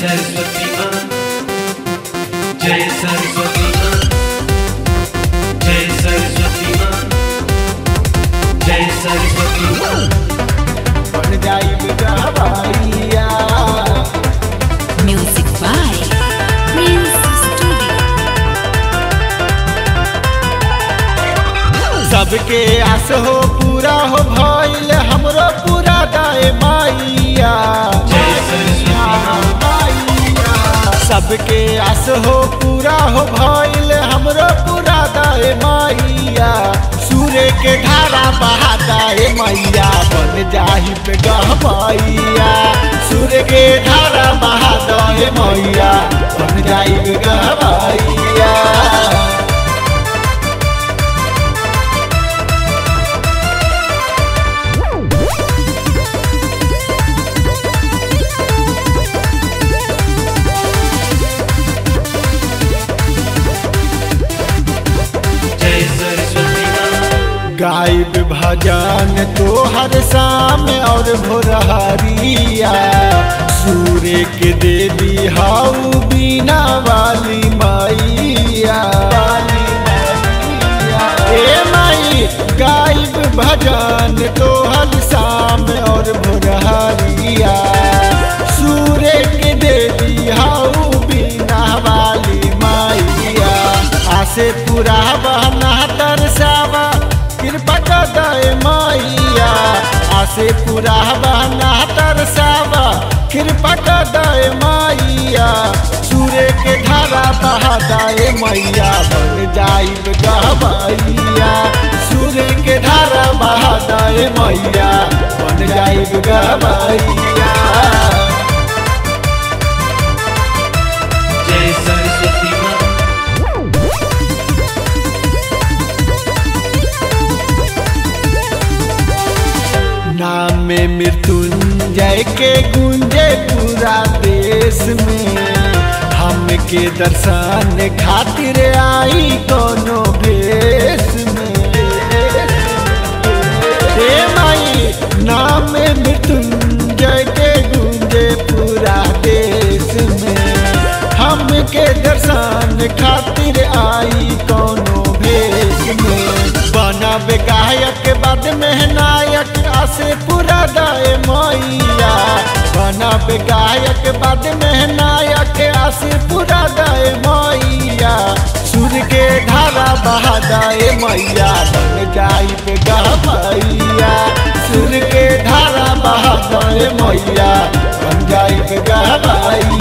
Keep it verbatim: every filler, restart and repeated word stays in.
सरस्वती माँ, जय सरस्वती माँ, जय सरस्वती माँ, जय सरस्वती माँ। बढ़ जाई बेटा भैया। म्यूजिक बाय सबके आस हो पूरा हो भइल हमरो पूरा दाए माइया। जय सरस्वती माइया। सबके आस हो पूरा हो भइल हमरो पूरा दाए माइया। सूर्य के धारा बहादा ए माइया बन जाहि पे गहमैया। सूर्य के धारा बहादा ए माइया बन जाहि पे गहमैया। गायब भजन तोहर शाम और भोरहरिया। सूर्य के देवी हाउ बीना वाली माइया। ए माई गायब भजन तोहर शाम और भोरहरिया। सूर्य के देवी हाउ बीना वाली माइया। आसे पूरा बहना तरसावा कृपा कर दे माइया। आसे पूरा बहना तरसावा कृपा कर दे माइया। सूर्य के धारा बहादा ए मैया बन जाइब गहमैया। सूर्य के धारा बहादा ए मैया बन जाइब गहमैया। जय सरस्वती माँ। नाम मृत्युंजय के गुंजे पूरा देश में। हमके दर्शन खातिर आई कोनो भेष में। हे माई नाम मृत्युंजय के गुंजे पूरा देश में। हमके दर्शन खातिर आई कोनो भेष में। बना गायक बाद में नायक आसे पूरा दाए मैया। बना गायक बाद में नायक आसे पूरा दाए मैया। सूर्य के धारा बहादा ए मैया बन जाइब गहमैया। सूर्य के धारा बहादा ए मैया बन जाइब गहमैया।